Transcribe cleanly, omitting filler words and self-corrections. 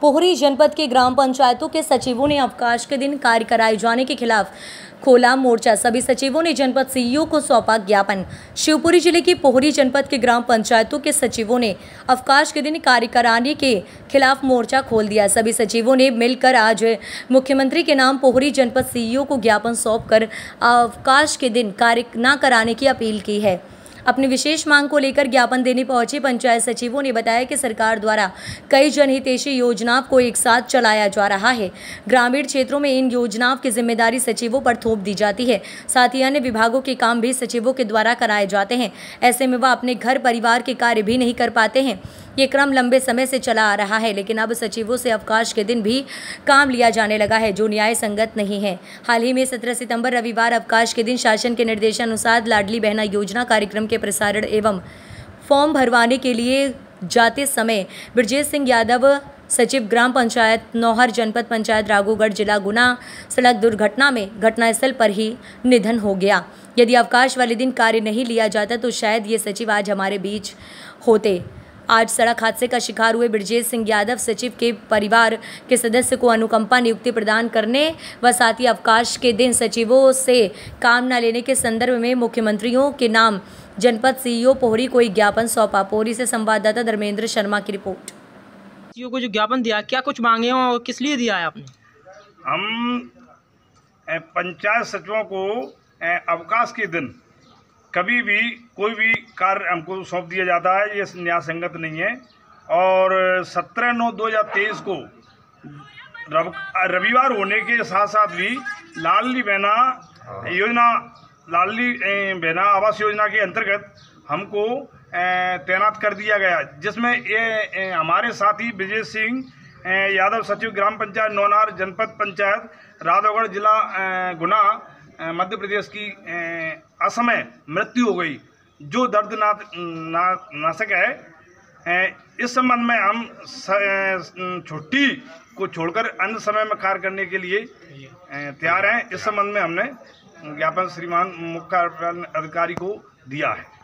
पोहरी जनपद के ग्राम पंचायतों के सचिवों ने अवकाश के दिन कार्य कराए जाने के खिलाफ खोला मोर्चा। सभी सचिवों ने जनपद सीईओ को सौंपा ज्ञापन। शिवपुरी जिले की पोहरी जनपद के ग्राम पंचायतों के सचिवों ने अवकाश के दिन कार्य कराने के खिलाफ मोर्चा खोल दिया। सभी सचिवों ने मिलकर आज मुख्यमंत्री के नाम पोहरी जनपद सीईओ को ज्ञापन सौंपकर अवकाश के दिन कार्य न कराने की अपील की है। अपनी विशेष मांग को लेकर ज्ञापन देने पहुंचे पंचायत सचिवों ने बताया कि सरकार द्वारा कई जनहितैषी योजनाओं को एक साथ चलाया जा रहा है। ग्रामीण क्षेत्रों में इन योजनाओं की जिम्मेदारी सचिवों पर थोप दी जाती है। साथ ही अन्य विभागों के काम भी सचिवों के द्वारा कराए जाते हैं। ऐसे में वह अपने घर परिवार के कार्य भी नहीं कर पाते हैं। ये क्रम लंबे समय से चला आ रहा है, लेकिन अब सचिवों से अवकाश के दिन भी काम लिया जाने लगा है, जो न्याय संगत नहीं है। हाल ही में 17 सितंबर रविवार अवकाश के दिन शासन के निर्देशानुसार लाडली बहना योजना कार्यक्रम के प्रसारण एवं फॉर्म भरवाने के लिए जाते समय बृजेश सिंह यादव, सचिव ग्राम पंचायत नौहर, जनपद पंचायत राघोगढ़, जिला गुना, सड़क दुर्घटना में घटनास्थल पर ही निधन हो गया। यदि अवकाश वाले दिन कार्य नहीं लिया जाता तो शायद ये सचिव आज हमारे बीच होते। आज सड़क हादसे का शिकार हुए बृजेश सिंह यादव सचिव के परिवार के सदस्य को अनुकंपा नियुक्ति प्रदान करने व साथ ही अवकाश के दिन सचिवों से काम न लेने के संदर्भ में मुख्यमंत्रियों के नाम जनपद सीईओ पोहरी को एक ज्ञापन सौंपा। पोहरी से संवाददाता धर्मेंद्र शर्मा की रिपोर्ट। सीईओ को जो ज्ञापन दिया, क्या कुछ मांगे और किस लिए दिया है आपने? हम पंचायत सचिवों को अवकाश के दिन कभी भी कोई भी कार्य हमको सौंप दिया जाता है, ये न्याय संगत नहीं है। और 17/9/2023 को रविवार होने के साथ साथ भी लाडली बहना आवास योजना के अंतर्गत हमको तैनात कर दिया गया, जिसमें ये हमारे साथी विजय सिंह यादव सचिव ग्राम पंचायत नौनार, जनपद पंचायत राधौगढ़, जिला गुना, मध्य प्रदेश की असमय मृत्यु हो गई, जो दर्दनाक है। इस संबंध में हम छुट्टी को छोड़कर अन्य समय में कार्य करने के लिए तैयार हैं। इस संबंध में हमने ज्ञापन श्रीमान मुख्य कार्यपालन अधिकारी को दिया है।